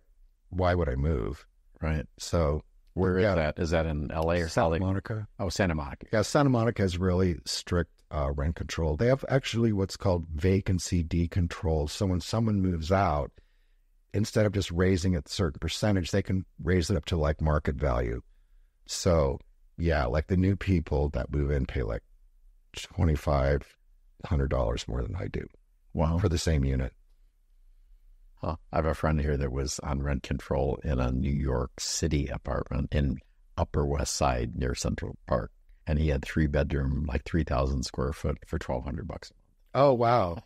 why would I move? Right. So where yeah. is that? Is that in L A or Santa Monica? Oh, Santa Monica. Yeah, Santa Monica is really strict. Uh, rent control. They have actually what's called vacancy decontrol. So when someone moves out, instead of just raising it a certain percentage, they can raise it up to like market value. So yeah, like the new people that move in pay like twenty-five hundred dollars more than I do. Wow. For the same unit. Huh. I have a friend here that was on rent control in a New York City apartment in Upper West Side near Central Park. And he had three bedroom, like three thousand square foot for twelve hundred bucks. Oh, wow.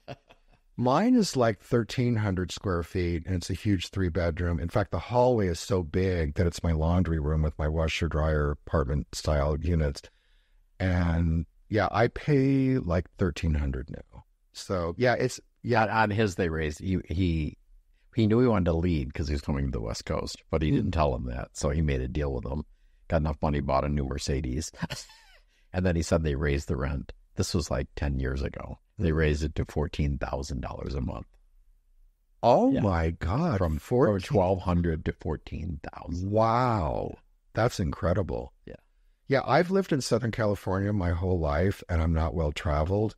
Mine is like thirteen hundred square feet, and it's a huge three bedroom. In fact, the hallway is so big that it's my laundry room with my washer dryer apartment style units. And yeah, I pay like thirteen hundred now. So yeah, it's, yeah. On his, they raised, he, he, he knew he wanted to leave because he was coming to the West Coast, but he didn't tell him that. So he made a deal with him, got enough money, bought a new Mercedes. And then he said they raised the rent. This was like ten years ago. They raised it to fourteen thousand dollars a month. Oh yeah. My God. From, from twelve hundred to fourteen thousand. Wow. Yeah. That's incredible. Yeah. Yeah. I've lived in Southern California my whole life, and I'm not well traveled.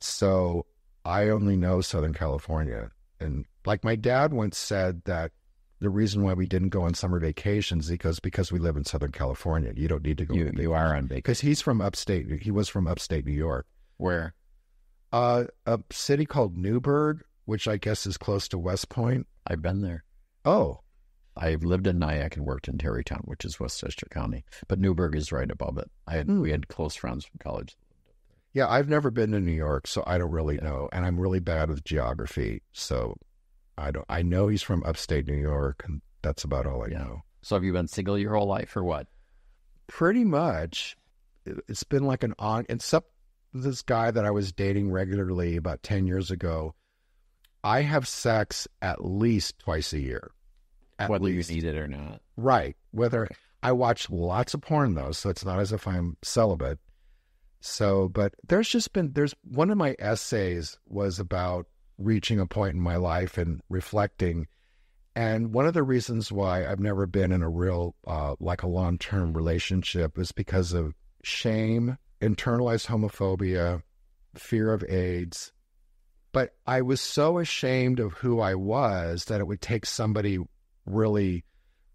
So I only know Southern California. And like my dad once said that the reason why we didn't go on summer vacations is because, because we live in Southern California. You don't need to go. You, you are on vacation. Because he's from upstate. He was from upstate New York. Where? Uh, a city called Newburgh, which I guess is close to West Point. I've been there. Oh. I've lived in Nyack and worked in Tarrytown, which is Westchester County. But Newburgh is right above it. I had, mm. We had close friends from college. Yeah, I've never been to New York, so I don't really yeah. know. And I'm really bad with geography, so... I don't. I know he's from upstate New York, and that's about all I yeah. know. So have you been single your whole life, or what? Pretty much. It's been like an on, except this guy that I was dating regularly about ten years ago. I have sex at least twice a year. At Whether least. you need it or not. Right. Whether I watch lots of porn, though, so it's not as if I'm celibate. So, but there's just been, there's one of my essays was about reaching a point in my life and reflecting. And one of the reasons why I've never been in a real, uh, like a long-term relationship is because of shame, internalized homophobia, fear of AIDS. But I was so ashamed of who I was that it would take somebody really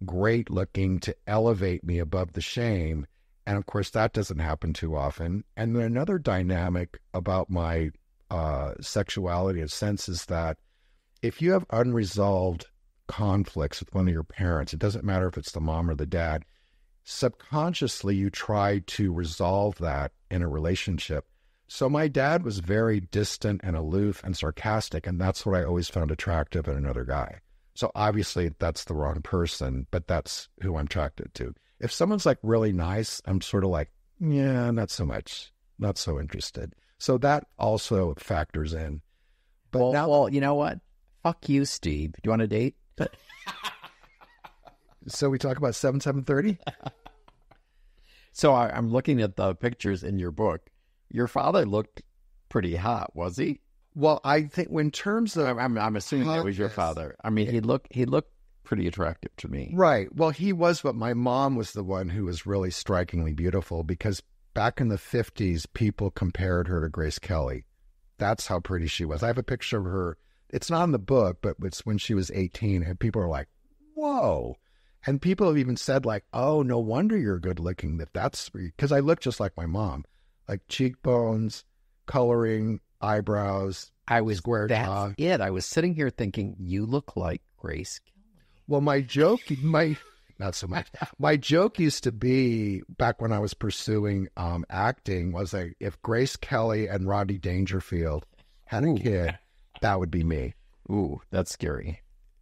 great looking to elevate me above the shame. And of course, that doesn't happen too often. And then another dynamic about my Uh, sexuality and sense is that if you have unresolved conflicts with one of your parents, it doesn't matter if it's the mom or the dad, subconsciously you try to resolve that in a relationship. So my dad was very distant and aloof and sarcastic, and that's what I always found attractive in another guy. So obviously that's the wrong person, but that's who I'm attracted to. If someone's like really nice, I'm sort of like, yeah, not so much, not so interested. So that also factors in. But well, now, well, you know what? Fuck you, Steve. Do you want a date? So we talk about seven, seven thirty? So I, I'm looking at the pictures in your book. Your father looked pretty hot, was he? Well, I think in terms of... I'm, I'm assuming it was your father. I mean, he looked, he looked pretty attractive to me. Right. Well, he was, but my mom was the one who was really strikingly beautiful, because back in the fifties, people compared her to Grace Kelly. That's how pretty she was. I have a picture of her. It's not in the book, but it's when she was eighteen, and people are like, whoa. And people have even said, like, oh, no wonder you're good looking. That that's because I look just like my mom, like cheekbones, coloring, eyebrows. I was square. That's jaw. It. I was sitting here thinking, you look like Grace Kelly. Well, my joke, my not so much. My joke used to be, back when I was pursuing um, acting, was like, if Grace Kelly and Rodney Dangerfield had a Ooh. kid, that would be me. Ooh, that's scary.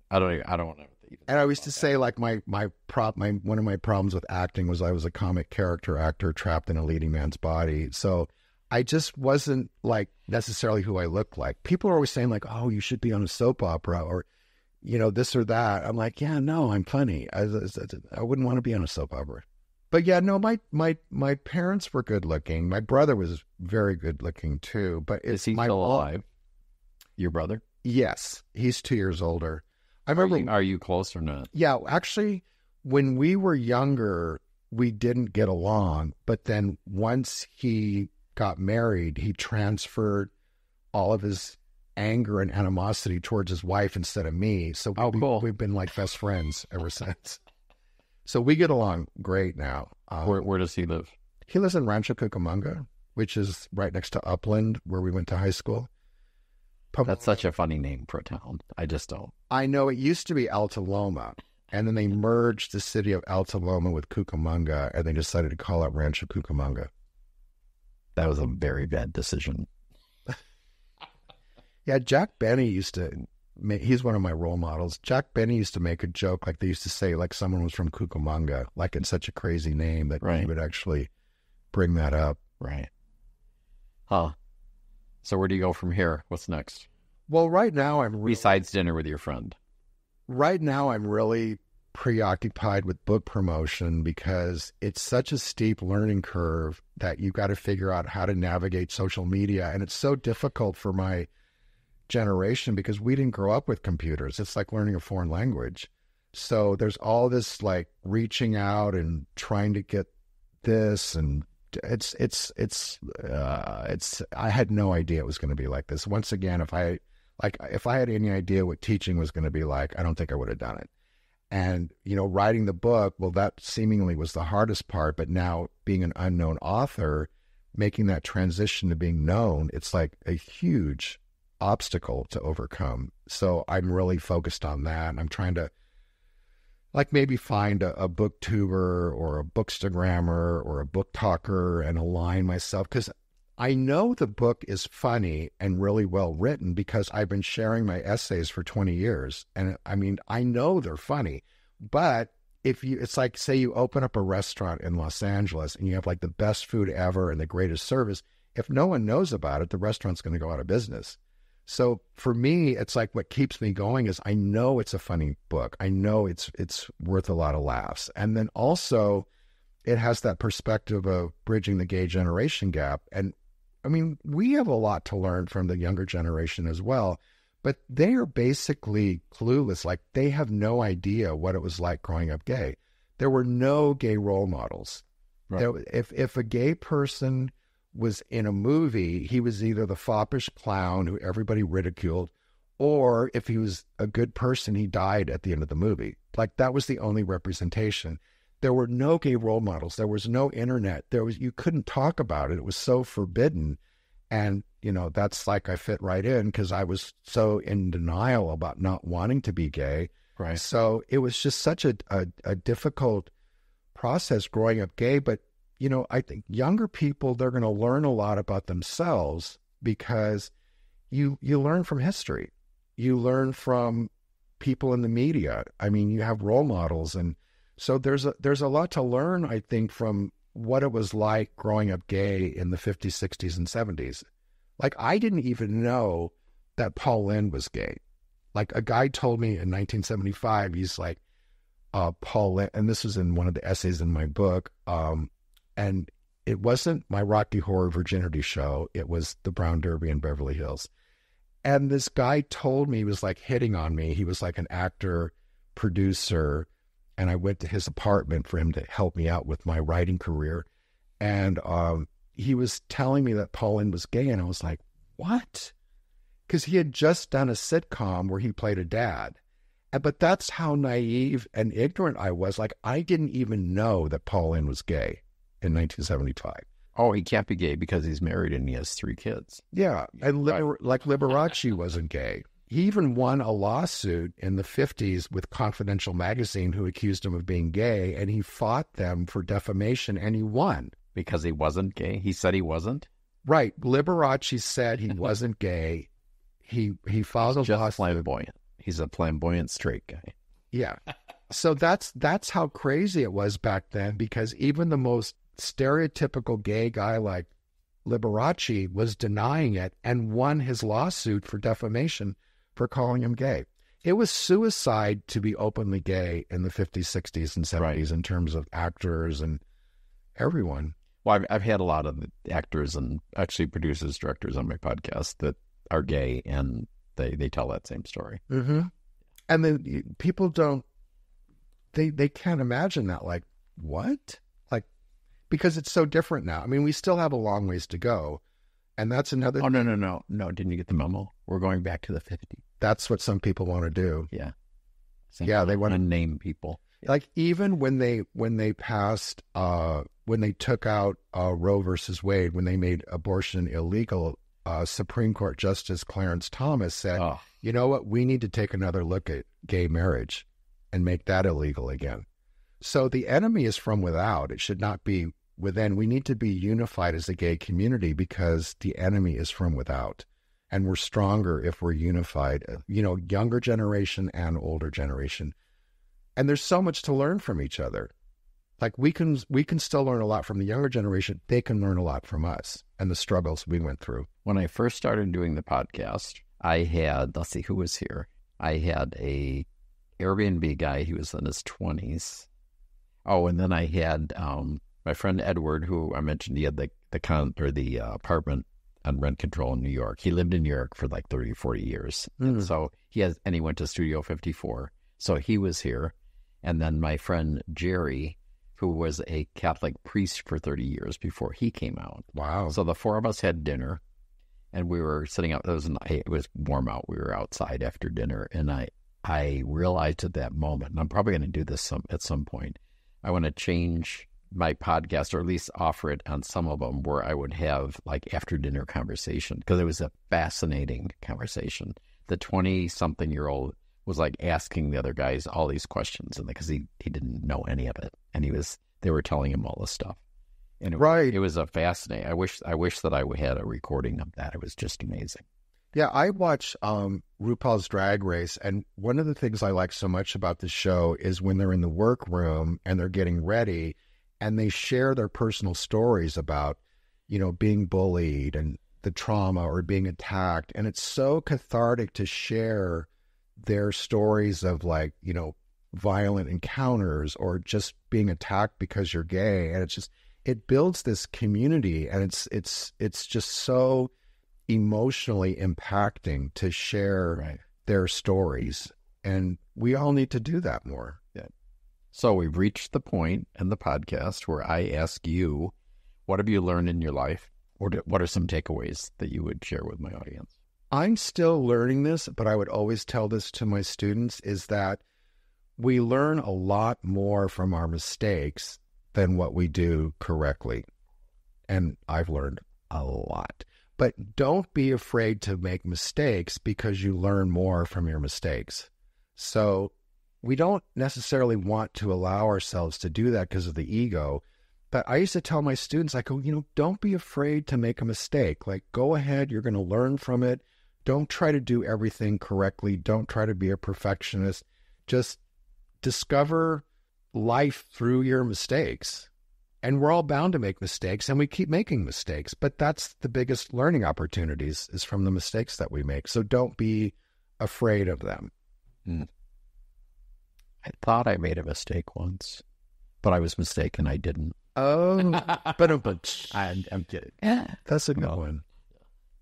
I don't. I don't know. And I used to say, like, my my prop, my one of my problems with acting was I was a comic character actor trapped in a leading man's body. So I just wasn't, like, necessarily who I looked like. People are always saying, like, oh, you should be on a soap opera, or, you know, this or that. I'm like, yeah, no, I'm funny. I, I, I wouldn't want to be on a soap opera. But yeah, no, my my my parents were good looking. My brother was very good looking too. But it's is he my still alive? Your brother? Yes, he's two years older. I remember. Are you, are you close or not? Yeah, actually, when we were younger, we didn't get along. But then once he got married, he transferred all of his anger and animosity towards his wife instead of me. So oh, we, cool. we've been like best friends ever since. So we get along great now. Um, where, where does he live? He lives in Rancho Cucamonga, which is right next to Upland, where we went to high school. Pomona. That's such a funny name for a town. I just don't. I know. It used to be Alta Loma, and then they merged the city of Alta Loma with Cucamonga, and they decided to call it Rancho Cucamonga. That was a very bad decision. Yeah, Jack Benny used to, he's one of my role models. Jack Benny used to make a joke, like they used to say, like someone was from Cucamonga, like it's such a crazy name that right. he would actually bring that up. Right. Huh. So where do you go from here? What's next? Well, right now I'm really... Besides dinner with your friend. Right now I'm really preoccupied with book promotion, because it's such a steep learning curve that you've got to figure out how to navigate social media. And it's so difficult for my generation because we didn't grow up with computers. It's like learning a foreign language. So there's all this like reaching out and trying to get this and... It's, it's, it's, uh, it's, I had no idea it was going to be like this. Once again, if I, like, if I had any idea what teaching was going to be like, I don't think I would have done it. And, you know, writing the book, well, that seemingly was the hardest part, but now being an unknown author, making that transition to being known, it's like a huge obstacle to overcome. So I'm really focused on that. And I'm trying to, like, maybe find a, a booktuber or a bookstagrammer or a book talker and align myself, because I know the book is funny and really well written because I've been sharing my essays for twenty years. And I mean, I know they're funny, but if you, it's like, say you open up a restaurant in Los Angeles and you have like the best food ever and the greatest service. If no one knows about it, the restaurant's going to go out of business. So for me, it's like what keeps me going is I know it's a funny book. I know it's it's worth a lot of laughs. And then also it has that perspective of bridging the gay generation gap. And I mean, we have a lot to learn from the younger generation as well, but they are basically clueless. Like they have no idea what it was like growing up gay. There were no gay role models. Right. There, if if a gay person was in a movie, he was either the foppish clown who everybody ridiculed, or if he was a good person, he died at the end of the movie. Like that was the only representation. There were no gay role models. There was no internet. There was, you couldn't talk about it. It was so forbidden. And, you know, that's like, I fit right in because I was so in denial about not wanting to be gay. Right. So it was just such a, a, a difficult process growing up gay, but you know, I think younger people, they're going to learn a lot about themselves because you you learn from history. You learn from people in the media. I mean, you have role models. And so there's a, there's a lot to learn, I think, from what it was like growing up gay in the fifties, sixties, and seventies. Like, I didn't even know that Paul Lynde was gay. Like, a guy told me in nineteen seventy-five, he's like, uh, Paul Lynde, and this was in one of the essays in my book, um, and it wasn't my Rocky Horror virginity show. It was the Brown Derby in Beverly Hills. And this guy told me, he was like hitting on me. He was like an actor producer, and I went to his apartment for him to help me out with my writing career. And um, he was telling me that Paul Lynde was gay, and I was like, what? Because he had just done a sitcom where he played a dad. But that's how naive and ignorant I was. Like, I didn't even know that Paul Lynde was gay in nineteen seventy-five. Oh, he can't be gay because he's married and he has three kids. Yeah, and Liber- like Liberace wasn't gay. He even won a lawsuit in the fifties with Confidential magazine, who accused him of being gay, and he fought them for defamation, and he won. Because he wasn't gay? He said he wasn't? Right. Liberace said he wasn't gay. He he filed a lawsuit. Just flamboyant. He's a flamboyant straight guy. Yeah. So that's that's how crazy it was back then, because even the most stereotypical gay guy like Liberace was denying it and won his lawsuit for defamation for calling him gay. It was suicide to be openly gay in the fifties, sixties, and seventies, right, in terms of actors and everyone. Well, I've, I've had a lot of actors and actually producers, directors on my podcast that are gay, and they, they tell that same story. Mm-hmm. And then people don't, they, they can't imagine that. Like, what? Because it's so different now. I mean, we still have a long ways to go, and that's another... Oh, no, no, no. No, didn't you get the memo? We're going back to the fifties. That's what some people want to do. Yeah. Same yeah, they want to name people. Like, even when they when they passed, uh, when they took out uh, Roe versus Wade, when they made abortion illegal, uh, Supreme Court Justice Clarence Thomas said, oh. you know what, we need to take another look at gay marriage and make that illegal again. So the enemy is from without. It should not be within. We need to be unified as a gay community, because the enemy is from without. And we're stronger if we're unified, you know, younger generation and older generation. And there's so much to learn from each other. Like, we can, we can still learn a lot from the younger generation. They can learn a lot from us and the struggles we went through. When I first started doing the podcast, I had, let's see who was here. I had a Airbnb guy. He was in his twenties. Oh, and then I had um, my friend Edward, who I mentioned, he had the the con or the uh, apartment on rent control in New York. He lived in New York for like thirty, forty years. Mm. And so he has, and he went to Studio fifty-four. So he was here. And then my friend Jerry, who was a Catholic priest for thirty years before he came out. Wow. So the four of us had dinner, and we were sitting out. It was, it was warm out. We were outside after dinner. And I, I realized at that moment, and I'm probably going to do this some, at some point, I want to change my podcast, or at least offer it on some of them, where I would have like after dinner conversation, because it was a fascinating conversation. The twenty something year old was like asking the other guys all these questions, and because he, he didn't know any of it, and he was, they were telling him all this stuff. And it, right. It was a fascinating, I wish, I wish that I had a recording of that. It was just amazing. Yeah. I watch um, RuPaul's Drag Race. And one of the things I like so much about the show is when they're in the workroom and they're getting ready, and they share their personal stories about, you know, being bullied and the trauma or being attacked. And it's so cathartic to share their stories of, like, you know, violent encounters or just being attacked because you're gay. And it's just, it builds this community, and it's, it's, it's just so emotionally impacting to share right. their stories, and we all need to do that more. Yeah. So we've reached the point in the podcast where I ask you, what have you learned in your life, or do, what are some takeaways that you would share with my audience? I'm still learning this, but I would always tell this to my students, is that we learn a lot more from our mistakes than what we do correctly. And I've learned a lot. But don't be afraid to make mistakes, because you learn more from your mistakes. So we don't necessarily want to allow ourselves to do that because of the ego. But I used to tell my students, I go, you know, don't be afraid to make a mistake. Like, go ahead. You're going to learn from it. Don't try to do everything correctly. Don't try to be a perfectionist. Just discover life through your mistakes. And we're all bound to make mistakes, and we keep making mistakes. But that's the biggest learning opportunities, is from the mistakes that we make. So don't be afraid of them. Mm. I thought I made a mistake once, but I was mistaken. I didn't. Oh, but, but I'm, I'm kidding. Yeah. That's a good well, one.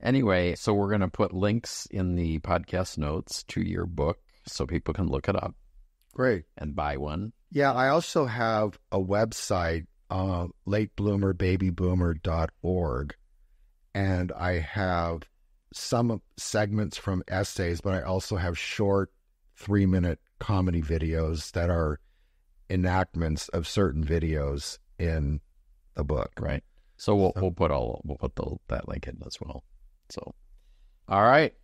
Anyway, so we're going to put links in the podcast notes to your book so people can look it up. Great. And buy one. Yeah, I also have a website, uh, late bloomer baby boomer dot org, and I have some segments from essays, but I also have short three-minute comedy videos that are enactments of certain videos in the book. Right. So we'll so. we'll put all we'll put the, that link in as well. So, all right.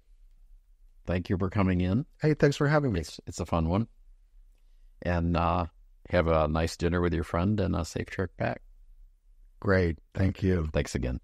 Thank you for coming in. Hey, thanks for having me. It's, it's a fun one. And uh, have a nice dinner with your friend and a safe trip back. Great. Thank you. Thanks again.